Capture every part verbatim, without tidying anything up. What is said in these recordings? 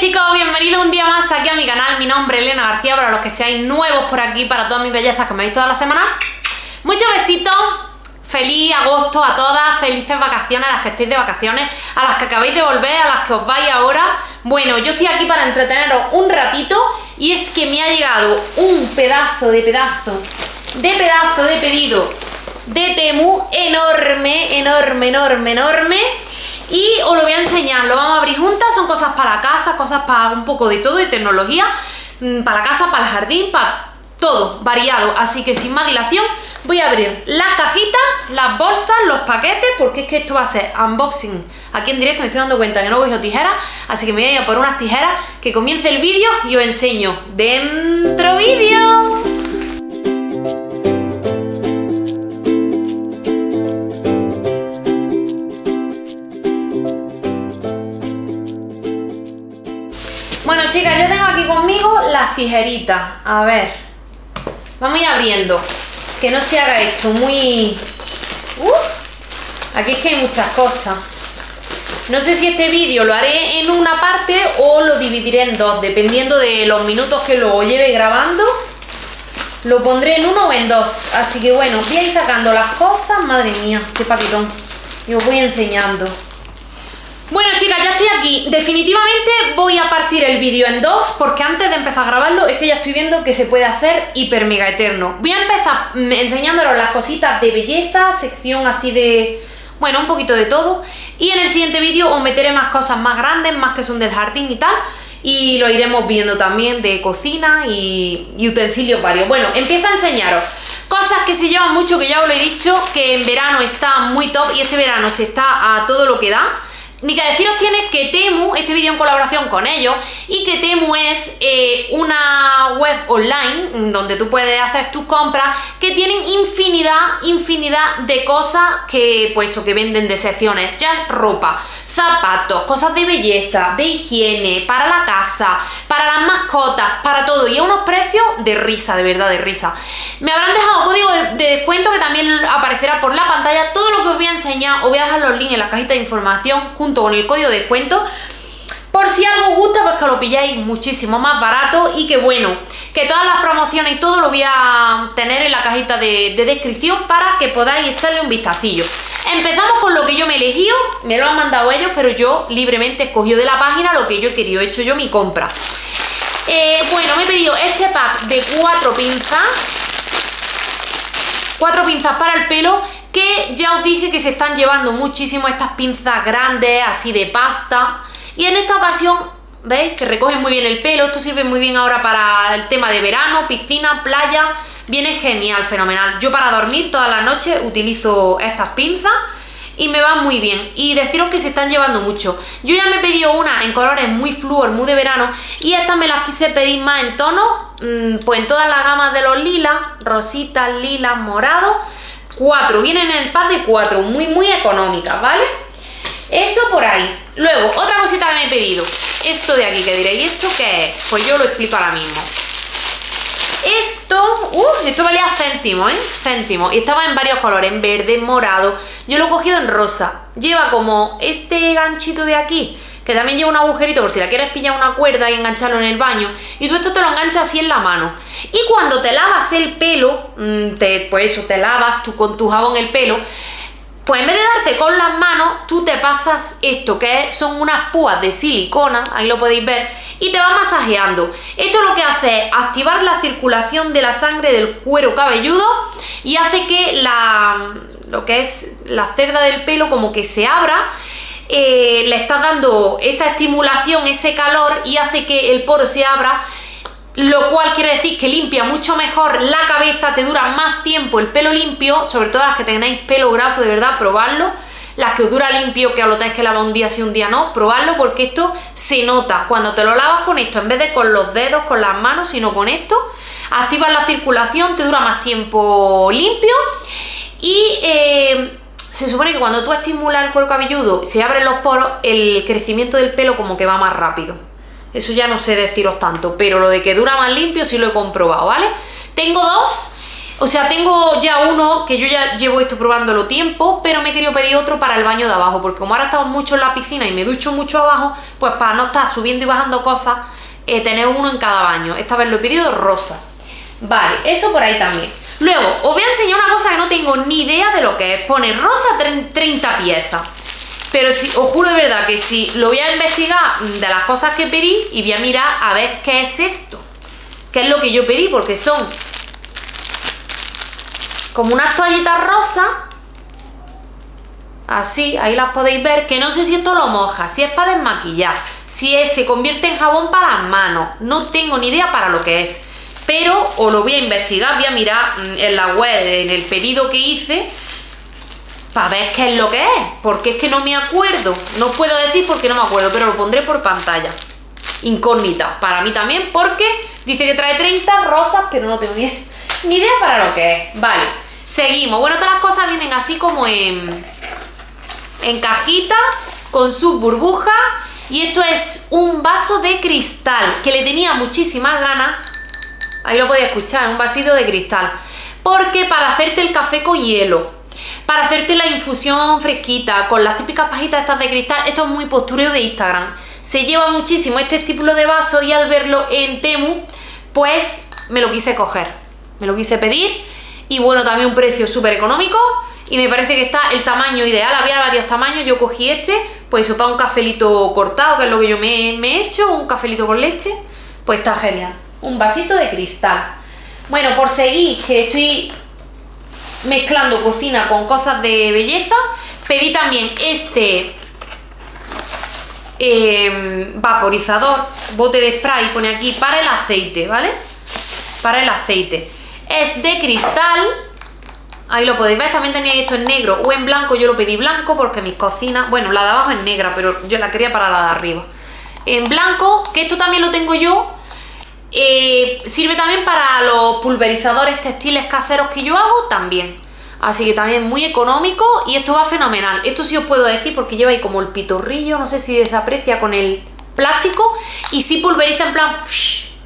chicos, bienvenidos un día más aquí a mi canal. Mi nombre es Elena García, para los que seáis nuevos por aquí, para todas mis bellezas que me veis toda la semana. Muchos besitos, feliz agosto a todas, felices vacaciones a las que estéis de vacaciones, a las que acabáis de volver, a las que os vais ahora. Bueno, yo estoy aquí para entreteneros un ratito y es que me ha llegado un pedazo de pedazo de pedazo de pedido de Temu, enorme, enorme, enorme, enorme. Y os lo voy a enseñar, lo vamos a abrir juntas. Son cosas para la casa, cosas para un poco de todo, de tecnología, para la casa, para el jardín, para todo, variado. Así que sin más dilación, voy a abrir las cajitas, las bolsas, los paquetes, porque es que esto va a ser unboxing. Aquí en directo me estoy dando cuenta que no cojo tijeras, así que me voy a ir a por unas tijeras, que comience el vídeo y os enseño dentro vídeo. Bueno, chicas, yo tengo aquí conmigo las tijeritas. A ver, vamos a ir abriendo, que no se haga esto muy... Uh, aquí es que hay muchas cosas. No sé si este vídeo lo haré en una parte o lo dividiré en dos, dependiendo de los minutos que lo lleve grabando. Lo pondré en uno o en dos. Así que bueno, voy a ir sacando las cosas. Madre mía, qué paquetón. Y os voy enseñando. Bueno, chicas, ya estoy aquí. Definitivamente voy a partir el vídeo en dos, porque antes de empezar a grabarlo es que ya estoy viendo que se puede hacer hiper mega eterno. Voy a empezar enseñándoros las cositas de belleza, sección así de... bueno, un poquito de todo. Y en el siguiente vídeo os meteré más cosas más grandes, más que son del jardín y tal. Y lo iremos viendo también de cocina y, y utensilios varios. Bueno, empiezo a enseñaros cosas que se llevan mucho, que ya os lo he dicho, que en verano está muy top y este verano se está a todo lo que da. Ni que deciros tiene que Temu, este vídeo en colaboración con ellos, y que Temu es eh, una web online donde tú puedes hacer tus compras, que tienen infinidad, infinidad de cosas que, pues, o que venden de secciones, ya es ropa, zapatos, cosas de belleza, de higiene, para la casa, para las mascotas, para todo, y a unos precios de risa, de verdad, de risa. Me habrán dejado código de, de descuento que también aparecerá por la pantalla. Todo lo que os voy a enseñar, os voy a dejar los links en la cajita de información junto con el código de descuento, por si algo os gusta, pues que lo pilláis muchísimo más barato. Y que bueno, que todas las promociones y todo lo voy a tener en la cajita de, de descripción para que podáis echarle un vistacillo. Empezamos con lo que yo me he elegido, me lo han mandado ellos, pero yo libremente he escogido de la página lo que yo he querido, he hecho yo mi compra. Eh, bueno, me he pedido este pack de cuatro pinzas, cuatro pinzas para el pelo, que ya os dije que se están llevando muchísimo estas pinzas grandes, así de pasta, y en esta ocasión, ¿veis? Que recogen muy bien el pelo. Esto sirve muy bien ahora para el tema de verano, piscina, playa. Viene genial, fenomenal. Yo para dormir toda la noche utilizo estas pinzas y me van muy bien. Y deciros que se están llevando mucho. Yo ya me he pedido una en colores muy flúor, muy de verano, y estas me las quise pedir más en tono, pues en todas las gamas de los lilas, rositas, lilas, morados. Cuatro, vienen en el pack de cuatro, muy muy económicas, ¿vale? Eso por ahí. Luego, otra cosita que me he pedido. Esto de aquí, que diréis, ¿esto qué es? Pues yo lo explico ahora mismo. Esto, uh, esto valía céntimo, ¿eh? Céntimo. Y estaba en varios colores, en verde, en morado. Yo lo he cogido en rosa. Lleva como este ganchito de aquí, que también lleva un agujerito por si la quieres pillar una cuerda y engancharlo en el baño. Y tú esto te lo enganchas así en la mano. Y cuando te lavas el pelo, te, pues eso, te lavas tú con tu jabón el pelo, pues en vez de darte con las manos, tú te pasas esto, que son unas púas de silicona, ahí lo podéis ver, y te va masajeando. Esto lo que hace es activar la circulación de la sangre del cuero cabelludo y hace que la, lo que es la cerda del pelo como que se abra. Eh, le estás dando esa estimulación, ese calor, y hace que el poro se abra, lo cual quiere decir que limpia mucho mejor la cabeza, te dura más tiempo el pelo limpio, sobre todo las que tengáis pelo graso, de verdad, probadlo. Las que os dura limpio, que os lo tenéis que lavar un día sí, un día no, probadlo, porque esto se nota. Cuando te lo lavas con esto, en vez de con los dedos, con las manos, sino con esto, activas la circulación, te dura más tiempo limpio. Y eh, se supone que cuando tú estimulas el cuero cabelludo, se abren los poros, el crecimiento del pelo como que va más rápido. Eso ya no sé deciros tanto, pero lo de que dura más limpio sí lo he comprobado, ¿vale? Tengo dos. O sea, tengo ya uno que yo ya llevo esto probándolo tiempo, pero me he querido pedir otro para el baño de abajo, porque como ahora estamos mucho en la piscina y me ducho mucho abajo, pues para no estar subiendo y bajando cosas, eh, tener uno en cada baño. Esta vez lo he pedido rosa. Vale, eso por ahí también. Luego, os voy a enseñar una cosa que no tengo ni idea de lo que es. Pone rosa treinta piezas. Pero si, os juro de verdad que si lo voy a investigar de las cosas que pedí y voy a mirar a ver qué es esto. Qué es lo que yo pedí, porque son como unas toallitas rosas. Así, ahí las podéis ver. Que no sé si esto lo moja, si es para desmaquillar, si es, se convierte en jabón para las manos. No tengo ni idea para lo que es. Pero os lo voy a investigar, voy a mirar en la web, en el pedido que hice, para ver qué es lo que es, porque es que no me acuerdo, no os puedo decir porque no me acuerdo, pero lo pondré por pantalla, incógnita, para mí también, porque dice que trae treinta rosas, pero no tengo ni, ni idea para lo que es. Vale, seguimos. Bueno, todas las cosas vienen así como en, en cajita, con sus burbujas, y esto es un vaso de cristal, que le tenía muchísimas ganas. Ahí lo podéis escuchar, un vasito de cristal. Porque para hacerte el café con hielo, para hacerte la infusión fresquita, con las típicas pajitas estas de cristal, esto es muy postureo de Instagram. Se lleva muchísimo este tipo de vaso y al verlo en Temu, pues me lo quise coger, me lo quise pedir. Y bueno, también un precio súper económico y me parece que está el tamaño ideal. Había varios tamaños, yo cogí este, pues eso, para un cafelito cortado, que es lo que yo me, me he hecho, un cafelito con leche, pues está genial. Un vasito de cristal. Bueno, por seguir, que estoy mezclando cocina con cosas de belleza, pedí también este eh, vaporizador, bote de spray, pone aquí, para el aceite, ¿vale? Para el aceite. Es de cristal. Ahí lo podéis ver, también teníais esto en negro o en blanco. Yo lo pedí blanco porque mis cocinas, bueno, la de abajo es negra, pero yo la quería para la de arriba. En blanco, que esto también lo tengo yo. Eh, sirve también para los pulverizadores textiles caseros que yo hago también. Así que también muy económico y esto va fenomenal. Esto sí os puedo decir porque lleva ahí como el pitorrillo, no sé si se aprecia con el plástico. Y sí pulveriza en plan,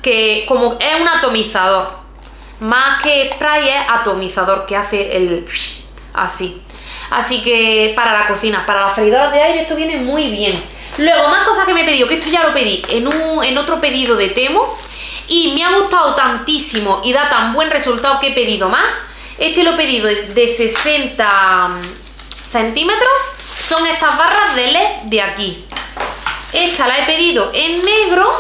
que como es un atomizador. Más que spray es atomizador que hace el así. Así que para la cocina, para las freidoras de aire esto viene muy bien. Luego más cosas que me he pedido, que esto ya lo pedí en, un, en otro pedido de Temu. Y me ha gustado tantísimo y da tan buen resultado que he pedido más. Este lo he pedido es de sesenta centímetros. Son estas barras de L E D de aquí. Esta la he pedido en negro.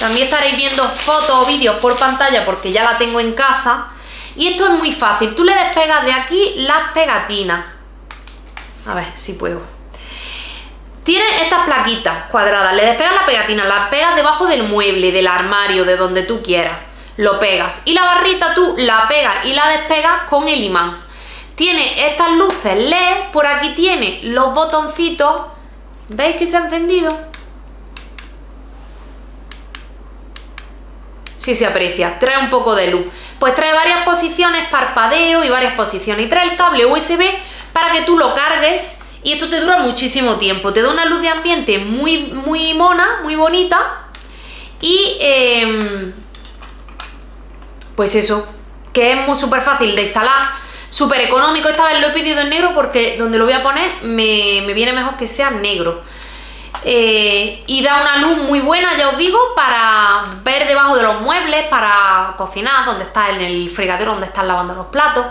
También estaréis viendo fotos o vídeos por pantalla porque ya la tengo en casa. Y esto es muy fácil. Tú le despegas de aquí las pegatinas. A ver si puedo. Tienes estas plaquitas cuadradas, le despegas la pegatina, la pegas debajo del mueble, del armario, de donde tú quieras. Lo pegas y la barrita tú la pegas y la despegas con el imán. Tiene estas luces L E D, por aquí tiene los botoncitos. ¿Veis que se ha encendido? Sí se aprecia, trae un poco de luz. Pues trae varias posiciones, parpadeo y varias posiciones. Y trae el cable U S B para que tú lo cargues. Y esto te dura muchísimo tiempo, te da una luz de ambiente muy, muy mona, muy bonita. Y eh, pues eso, que es muy súper fácil de instalar, súper económico. Esta vez lo he pedido en negro porque donde lo voy a poner me, me viene mejor que sea negro. Eh, y da una luz muy buena, ya os digo, para ver debajo de los muebles, para cocinar, donde está en el fregadero, donde están lavando los platos.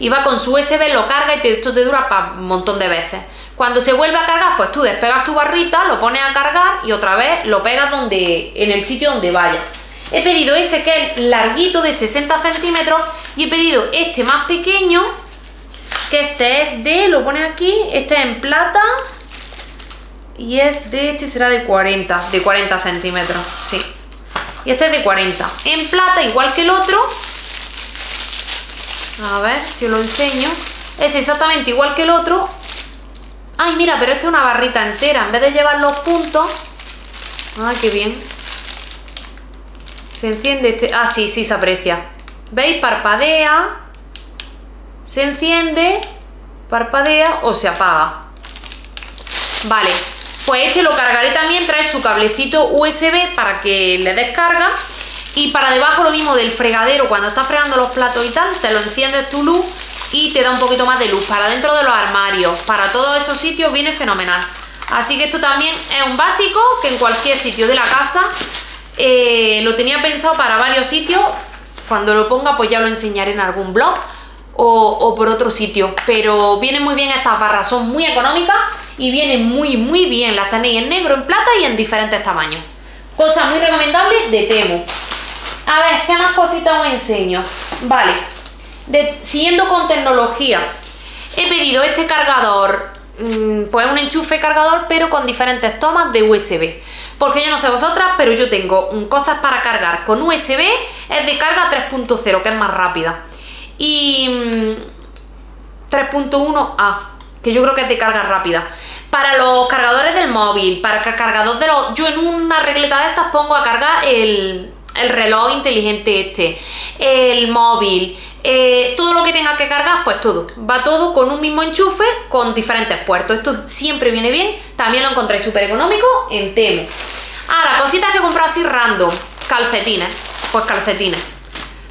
Y va con su U S B, lo carga y te, esto te dura para un montón de veces. Cuando se vuelve a cargar, pues tú despegas tu barrita, lo pones a cargar y otra vez lo pegas donde, en el sitio donde vaya. He pedido ese que es larguito de sesenta centímetros y he pedido este más pequeño, que este es de, lo pone aquí, este es en plata y es de, este será de cuarenta, de cuarenta centímetros, sí. Y este es de cuarenta, en plata igual que el otro. A ver si os lo enseño. Es exactamente igual que el otro. Ay, mira, pero esta es una barrita entera. En vez de llevar los puntos. Ay, qué bien. Se enciende este. Ah, sí, sí se aprecia. ¿Veis? Parpadea. Se enciende. Parpadea o se apaga. Vale. Pues este lo cargaré también. Trae su cablecito U S B para que le descarga. Y para debajo lo mismo del fregadero, cuando estás fregando los platos y tal, te lo enciendes tu luz y te da un poquito más de luz. Para dentro de los armarios, para todos esos sitios viene fenomenal. Así que esto también es un básico que en cualquier sitio de la casa, eh, lo tenía pensado para varios sitios. Cuando lo ponga pues ya lo enseñaré en algún blog o, o por otro sitio. Pero vienen muy bien estas barras, son muy económicas y vienen muy muy bien. Las tenéis en negro, en plata y en diferentes tamaños. Cosa muy recomendable de Temu. A ver, ¿qué más cositas os enseño? Vale, de, siguiendo con tecnología, he pedido este cargador, mmm, pues un enchufe cargador, pero con diferentes tomas de U S B. Porque yo no sé vosotras, pero yo tengo um, cosas para cargar con U S B, es de carga tres punto cero, que es más rápida. Y mmm, tres punto uno A, que yo creo que es de carga rápida. Para los cargadores del móvil, para el cargador de los... Yo en una regleta de estas pongo a cargar el... el reloj inteligente este, el móvil, eh, todo lo que tenga que cargar, pues todo, va todo con un mismo enchufe, con diferentes puertos. Esto siempre viene bien, también lo encontré súper económico en Temu. Ahora, cositas que compré así random, calcetines, pues calcetines,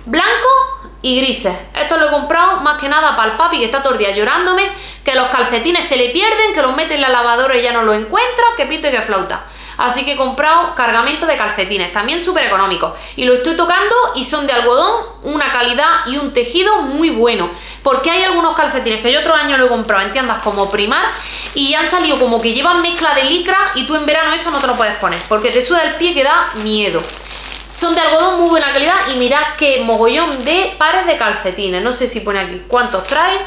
blancos y grises. Esto lo he comprado más que nada para el papi, que está todo el día llorándome, que los calcetines se le pierden, que los mete en la lavadora y ya no lo encuentra, que pito y que flauta. Así que he comprado cargamento de calcetines, también súper económicos. Y lo estoy tocando y son de algodón, una calidad y un tejido muy bueno. Porque hay algunos calcetines que yo otro año lo he comprado en tiendas como Primar y han salido como que llevan mezcla de licra y tú en verano eso no te lo puedes poner porque te suda el pie que da miedo. Son de algodón, muy buena calidad y mirad qué mogollón de pares de calcetines. No sé si pone aquí cuántos trae,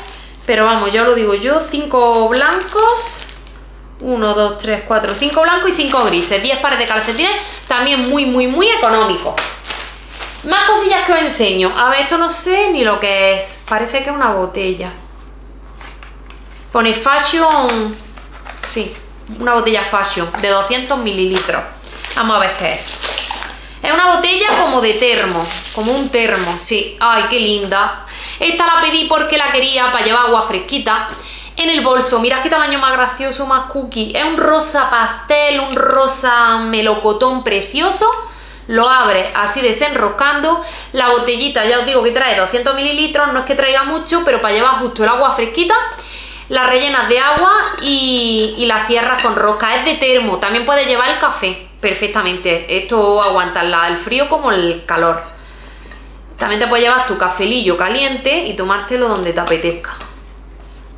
pero vamos, ya lo digo yo, cinco blancos... uno, dos, tres, cuatro, cinco blancos y cinco grises, diez pares de calcetines, también muy, muy, muy económico. Más cosillas que os enseño. A ver, esto no sé ni lo que es. Parece que es una botella. Pone Fashion. Sí, una botella Fashion de doscientos mililitros. Vamos a ver qué es. Es una botella como de termo, como un termo, sí. Ay, qué linda. Esta la pedí porque la quería para llevar agua fresquita. En el bolso, mirad qué tamaño más gracioso, más cookie. Es un rosa pastel, un rosa melocotón precioso. Lo abre así desenroscando. La botellita, ya os digo que trae doscientos mililitros. No es que traiga mucho, pero para llevar justo el agua fresquita. La rellenas de agua y, y la cierras con rosca. Es de termo, también puedes llevar el café perfectamente. Esto aguanta el frío como el calor. También te puedes llevar tu cafelillo caliente y tomártelo donde te apetezca.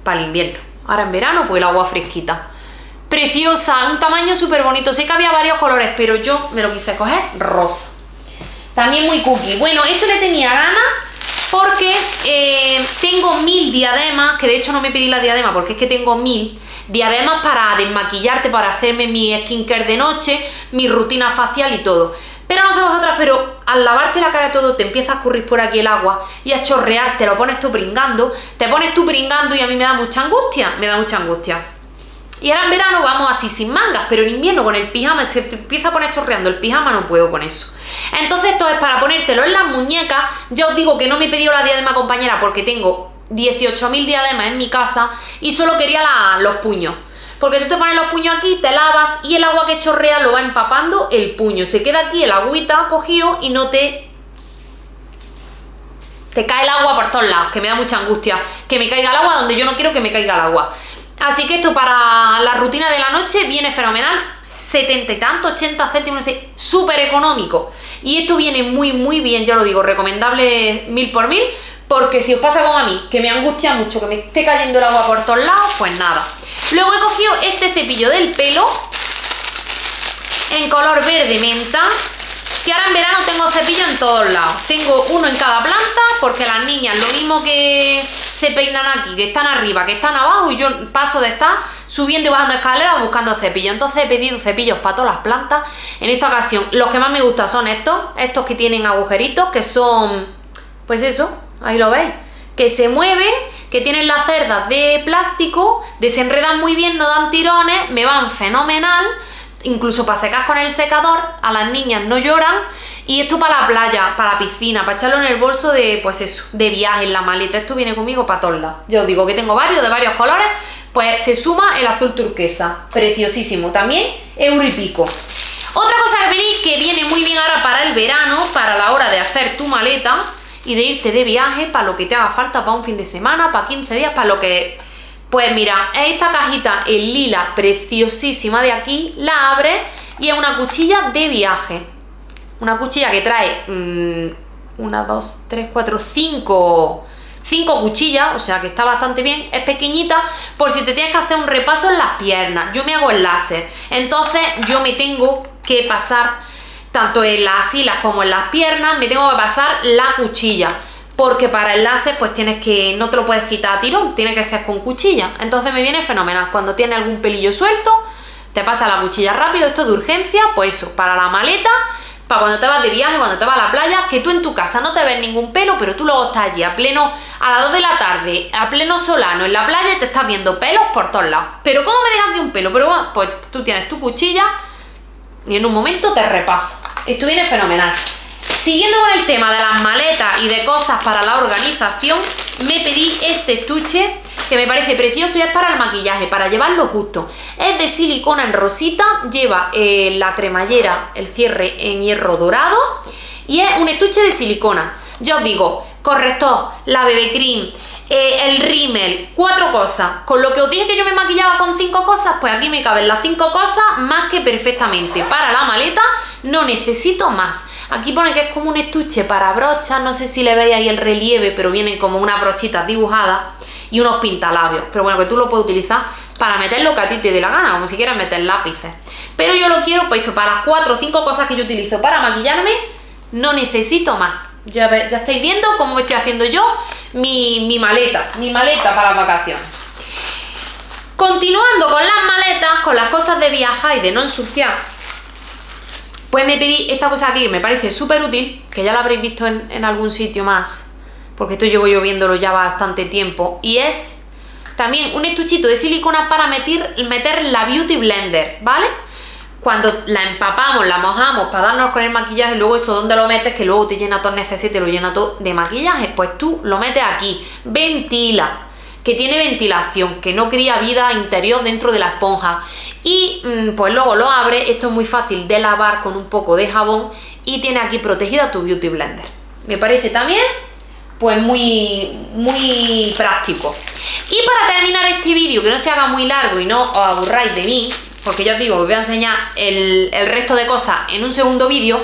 Para el invierno, ahora en verano pues el agua fresquita, preciosa, un tamaño súper bonito. Sé que había varios colores, pero yo me lo quise coger rosa, también muy cookie. Bueno, esto le tenía ganas porque eh, tengo mil diademas, que de hecho no me pedí la diadema porque es que tengo mil diademas para desmaquillarte, para hacerme mi skincare de noche, mi rutina facial y todo. Pero no sé vosotras, pero al lavarte la cara todo te empieza a escurrir por aquí el agua y a chorrear, te lo pones tú pringando, te pones tú pringando y a mí me da mucha angustia, me da mucha angustia. Y ahora en verano vamos así sin mangas, pero en invierno con el pijama, se te empieza a poner chorreando el pijama, no puedo con eso. Entonces esto es para ponértelo en las muñecas. Ya os digo que no me he pedido la diadema compañera porque tengo dieciocho mil diademas en mi casa y solo quería la, los puños. Porque tú te pones los puños aquí, te lavas y el agua que chorrea lo va empapando el puño. Se queda aquí el agüita cogido y no te... te cae el agua por todos lados, que me da mucha angustia. Que me caiga el agua donde yo no quiero que me caiga el agua. Así que esto para la rutina de la noche viene fenomenal. setenta y tanto, ochenta céntimos, súper económico. Y esto viene muy, muy bien, ya lo digo, recomendable mil por mil. Porque si os pasa como a mí, que me angustia mucho, que me esté cayendo el agua por todos lados, pues nada. Luego he cogido este cepillo del pelo en color verde menta, que ahora en verano tengo cepillo en todos lados. Tengo uno en cada planta porque las niñas, lo mismo que se peinan aquí, que están arriba, que están abajo, y yo paso de estar subiendo y bajando escaleras buscando cepillo. Entonces he pedido cepillos para todas las plantas. En esta ocasión los que más me gustan son estos, estos que tienen agujeritos, que son... pues eso, ahí lo veis, que se mueven, que tienen las cerdas de plástico, desenredan muy bien, no dan tirones, me van fenomenal, incluso para secar con el secador, a las niñas no lloran. Y esto para la playa, para la piscina, para echarlo en el bolso de, pues eso, de viaje, en la maleta. Esto viene conmigo para todos lados. Yo os digo que tengo varios, de varios colores, pues se suma el azul turquesa, preciosísimo, también euro y pico. Otra cosa ya veréis que viene muy bien ahora para el verano, para la hora de hacer tu maleta y de irte de viaje, para lo que te haga falta, para un fin de semana, para quince días, para lo que... Pues mira, esta cajita en lila preciosísima de aquí, la abres y es una cuchilla de viaje. Una cuchilla que trae mmm, una, dos, tres, cuatro, cinco... cinco cuchillas, o sea que está bastante bien, es pequeñita, por si te tienes que hacer un repaso en las piernas. Yo me hago el láser, entonces yo me tengo que pasar, tanto en las hilas como en las piernas, me tengo que pasar la cuchilla, porque para el láser pues tienes que, no te lo puedes quitar a tirón, tiene que ser con cuchilla. Entonces me viene fenomenal, cuando tiene algún pelillo suelto, te pasa la cuchilla rápido. Esto de urgencia, pues eso, para la maleta, para cuando te vas de viaje, cuando te vas a la playa, que tú en tu casa no te ves ningún pelo, pero tú luego estás allí a pleno, a las dos de la tarde, a pleno solano en la playa, y te estás viendo pelos por todos lados. Pero ¿cómo me dejas aquí un pelo? Pero bueno, pues tú tienes tu cuchilla y en un momento te repasas. Esto viene fenomenal. Siguiendo con el tema de las maletas y de cosas para la organización, me pedí este estuche que me parece precioso y es para el maquillaje, para llevarlo justo. Es de silicona en rosita, lleva eh, la cremallera, el cierre en hierro dorado y es un estuche de silicona. Ya os digo, corrector, la bebé cream, eh, el rímel, cuatro cosas. Con lo que os dije que yo me maquillaba con cinco cosas, pues aquí me caben las cinco cosas más que perfectamente. Para la maleta no necesito más. Aquí pone que es como un estuche para brochas, no sé si le veis ahí el relieve, pero vienen como unas brochitas dibujadas y unos pintalabios. Pero bueno, que tú lo puedes utilizar para meter lo que a ti te dé la gana, como si quieras meter lápices. Pero yo lo quiero pues, para las cuatro o cinco cosas que yo utilizo para maquillarme, no necesito más. Ya, ya estáis viendo cómo estoy haciendo yo mi, mi maleta, mi maleta para las vacaciones. Continuando con las maletas, con las cosas de viajar y de no ensuciar, pues me pedí esta cosa aquí que me parece súper útil, que ya la habréis visto en, en algún sitio más, porque esto llevo yo viéndolo ya bastante tiempo, y es también un estuchito de silicona para meter, meter la Beauty Blender, ¿vale? Cuando la empapamos, la mojamos para darnos con el maquillaje, luego eso, ¿dónde lo metes? Que luego te llena todo el neceser y te lo llena todo de maquillaje. Pues tú lo metes aquí, ventila, que tiene ventilación, que no cría vida interior dentro de la esponja, y pues luego lo abres. Esto es muy fácil de lavar con un poco de jabón y tiene aquí protegida tu Beauty Blender. Me parece también pues muy, muy práctico. Y para terminar este vídeo, que no se haga muy largo y no os aburráis de mí, porque yo os digo que os voy a enseñar el, el resto de cosas en un segundo vídeo,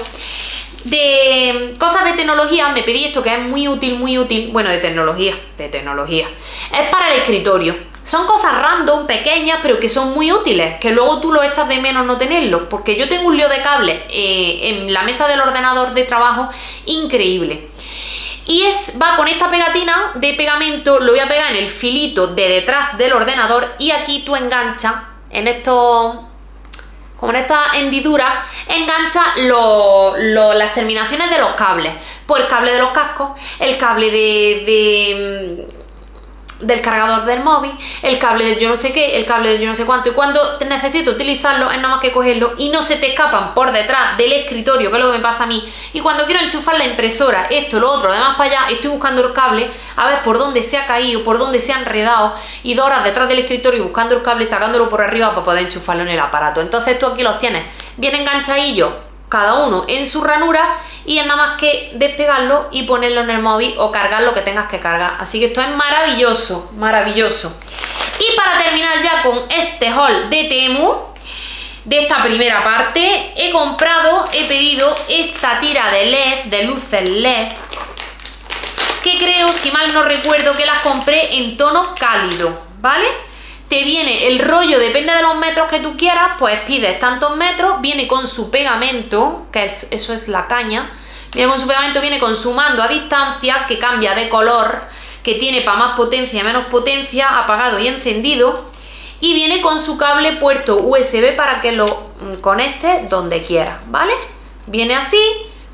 de cosas de tecnología, me pedí esto que es muy útil, muy útil, bueno, de tecnología, de tecnología, es para el escritorio. Son cosas random, pequeñas, pero que son muy útiles, que luego tú lo echas de menos no tenerlo, porque yo tengo un lío de cables eh, en la mesa del ordenador de trabajo increíble. Y es, va con esta pegatina de pegamento, lo voy a pegar en el filito de detrás del ordenador y aquí tú enganchas en estos... como en esta hendidura, engancha lo, lo, las terminaciones de los cables. Pues el cable de los cascos, el cable de, de, del cargador del móvil, el cable del yo no sé qué, el cable del yo no sé cuánto. Y cuando necesito utilizarlo es nada más que cogerlo y no se te escapan por detrás del escritorio, que es lo que me pasa a mí. Y cuando quiero enchufar la impresora, esto, lo otro, además para allá, estoy buscando el cable, a ver por dónde se ha caído, por dónde se ha enredado, y dos horas detrás del escritorio buscando el cable, sacándolo por arriba para poder enchufarlo en el aparato. Entonces tú aquí los tienes bien enganchadillos, cada uno en su ranura, y es nada más que despegarlo y ponerlo en el móvil o cargar lo que tengas que cargar. Así que esto es maravilloso, maravilloso. Y para terminar ya con este haul de Temu, de esta primera parte, he comprado, he pedido esta tira de L E D, de luces L E D, que creo, si mal no recuerdo, que las compré en tono cálido, ¿vale? Te viene el rollo, depende de los metros que tú quieras, pues pides tantos metros, viene con su pegamento, que es, eso es la caña, viene con su pegamento, viene con su mando a distancia, que cambia de color, que tiene para más potencia, menos potencia, apagado y encendido, y viene con su cable puerto U S B para que lo conectes donde quieras, ¿vale? Viene así,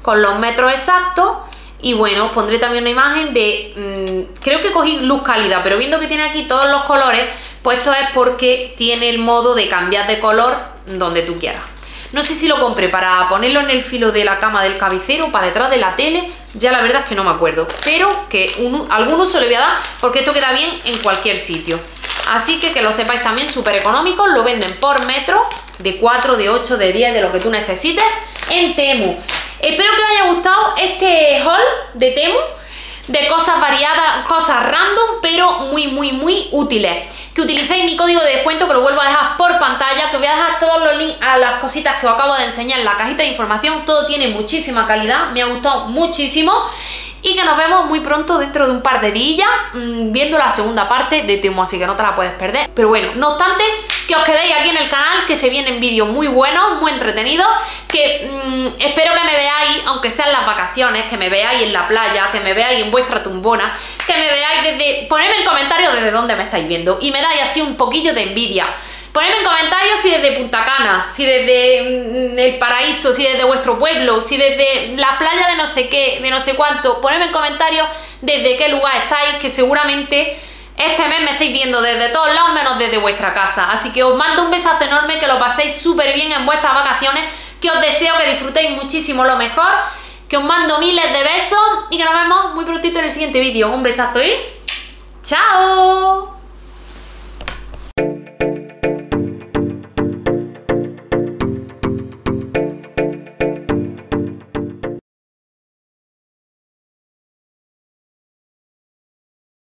con los metros exactos. Y bueno, os pondré también una imagen de... Mmm, creo que cogí luz cálida, pero viendo que tiene aquí todos los colores, pues esto es porque tiene el modo de cambiar de color donde tú quieras. No sé si lo compré para ponerlo en el filo de la cama del cabecero, para detrás de la tele, ya la verdad es que no me acuerdo. Pero que un, algún uso le voy a dar, porque esto queda bien en cualquier sitio. Así que que lo sepáis también, súper económico, lo venden por metro. de cuatro, de ocho, de diez, de lo que tú necesites en Temu. Espero que os haya gustado este haul de Temu, de cosas variadas, cosas random, pero muy, muy, muy útiles. Que utilicéis mi código de descuento, que lo vuelvo a dejar por pantalla, que os voy a dejar todos los links a las cositas que os acabo de enseñar en la cajita de información. Todo tiene muchísima calidad, me ha gustado muchísimo. Y que nos vemos muy pronto, dentro de un par de días, mmm, viendo la segunda parte de Temu, así que no te la puedes perder. Pero bueno, no obstante, que os quedéis aquí en el canal, que se vienen vídeos muy buenos, muy entretenidos, que mmm, espero que me veáis, aunque sean las vacaciones, que me veáis en la playa, que me veáis en vuestra tumbona, que me veáis desde... Ponedme en comentarios desde dónde me estáis viendo y me dais así un poquillo de envidia. Ponedme en comentarios si desde Punta Cana, si desde El Paraíso, si desde vuestro pueblo, si desde la playa de no sé qué, de no sé cuánto. Ponedme en comentarios desde qué lugar estáis, que seguramente este mes me estáis viendo desde todos lados menos desde vuestra casa. Así que os mando un besazo enorme, que lo paséis súper bien en vuestras vacaciones, que os deseo que disfrutéis muchísimo lo mejor, que os mando miles de besos y que nos vemos muy prontito en el siguiente vídeo. Un besazo y ¡chao!